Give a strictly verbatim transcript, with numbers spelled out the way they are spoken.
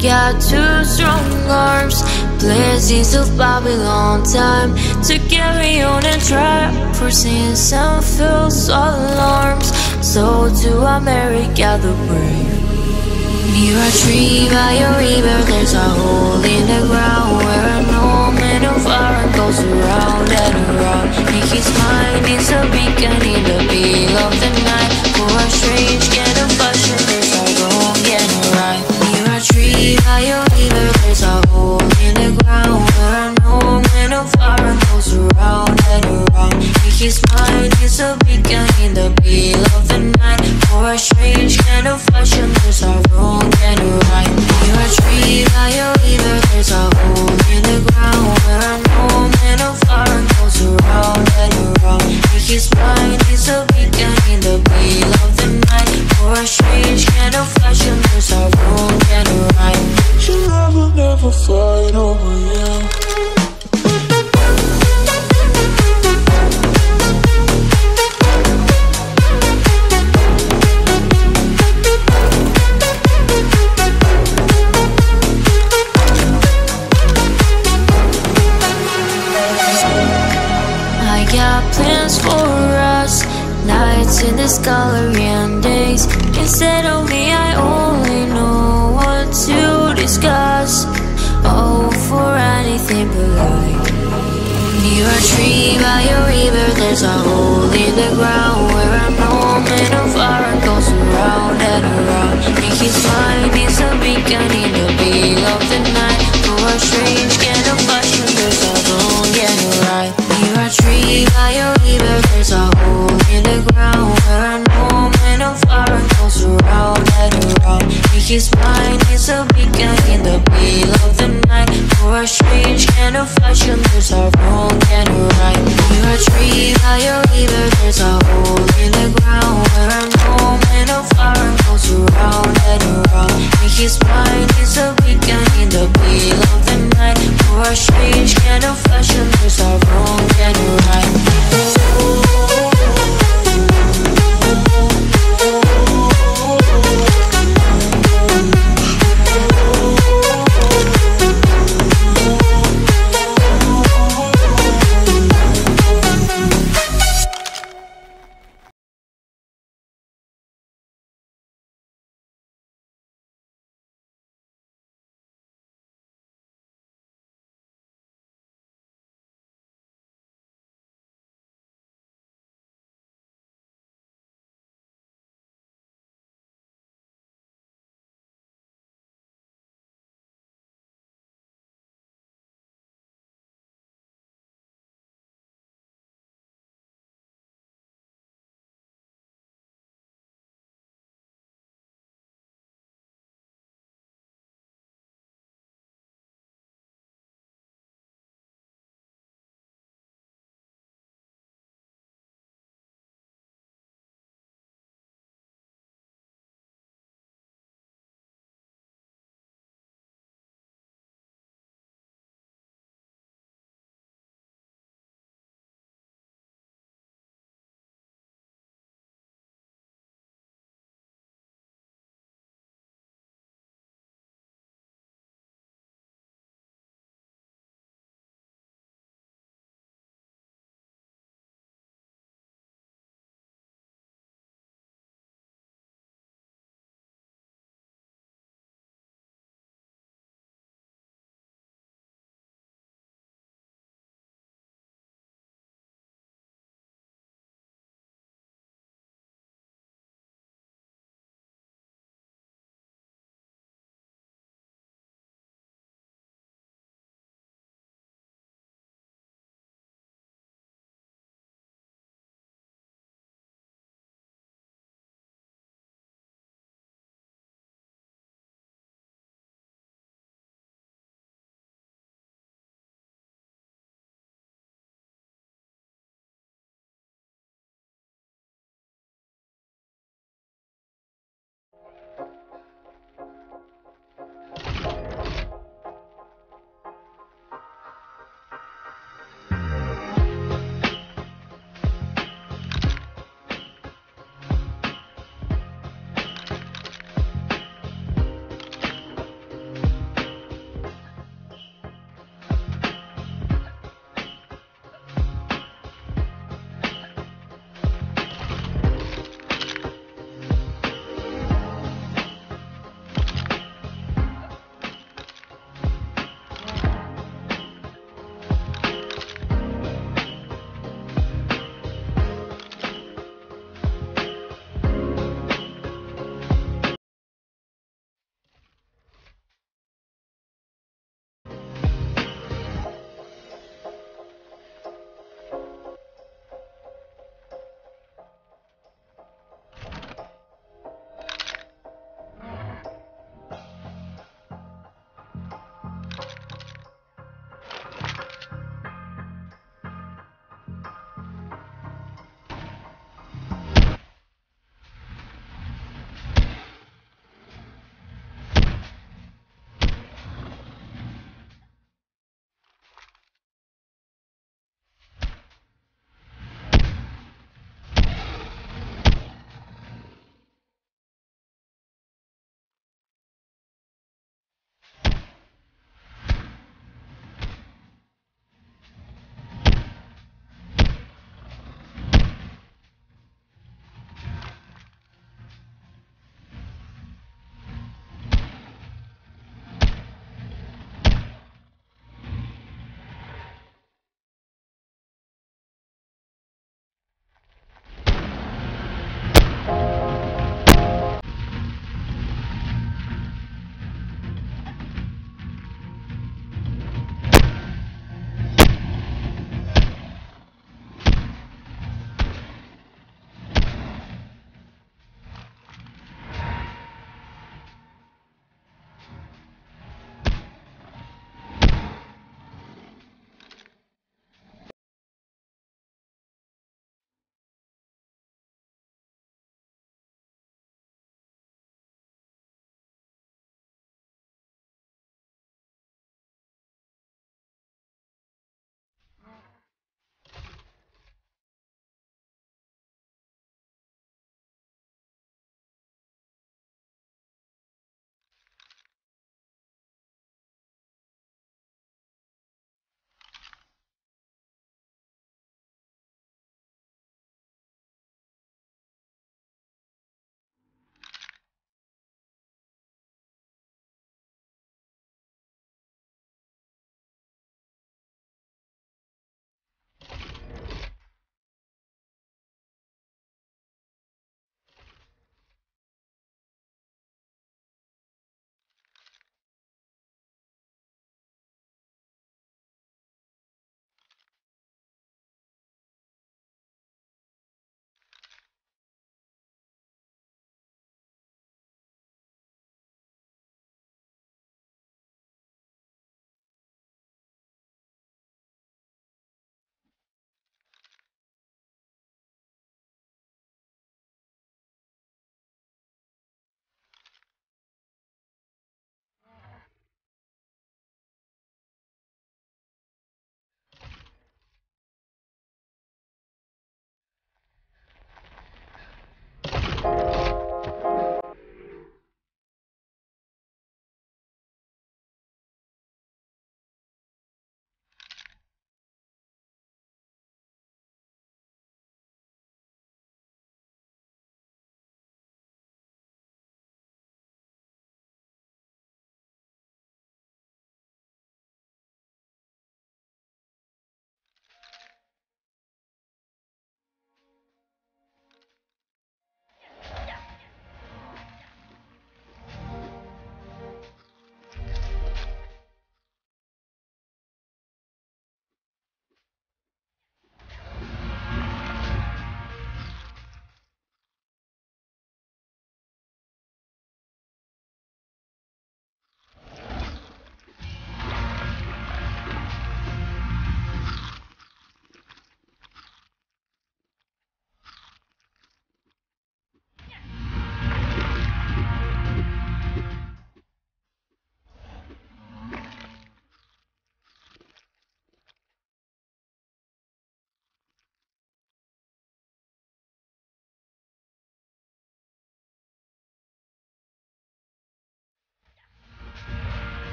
Got two strong arms, blessings of Babylon, time to carry on and try. For sins and false alarms, so to America the brave. Near a tree by a river, there's a hole in the ground where no man of iron goes around and around. In his mind is a beacon in the middle of the night, for a strange kind of fashion, there's a wrong and a right. Tree by a river, there's a hole in the ground where no man of iron goes around and around. In his mind is a beacon in the middle of the night, for a strange kind of fashion, there's a wrong and a right. Near a tree by a river, there's a hole in the ground where no man of iron goes around and around. In his mind is a beacon in the middle of the night, for a strange kind of fashion, there's a wrong. Never fly over you. I got plans for us, nights in this gallery and days. Instead of me, I only know what to discuss. Oh, for anything but life. Near a tree by a river, there's a hole in the ground where an old man of iron goes around and around. In his mind is a beacon in the middle of the night, for a strange kind of fashion, there's a wrong and a right. Near a tree by a river, there's a hole in the ground where an old man of iron goes around and around. In his mind is a beacon in the middle of the night, for a strange kind of fashion, there's a wrong and a right. Near a tree by a river, there's a hole in the ground where an old man of iron goes around and around. In his mind is a beacon in the middle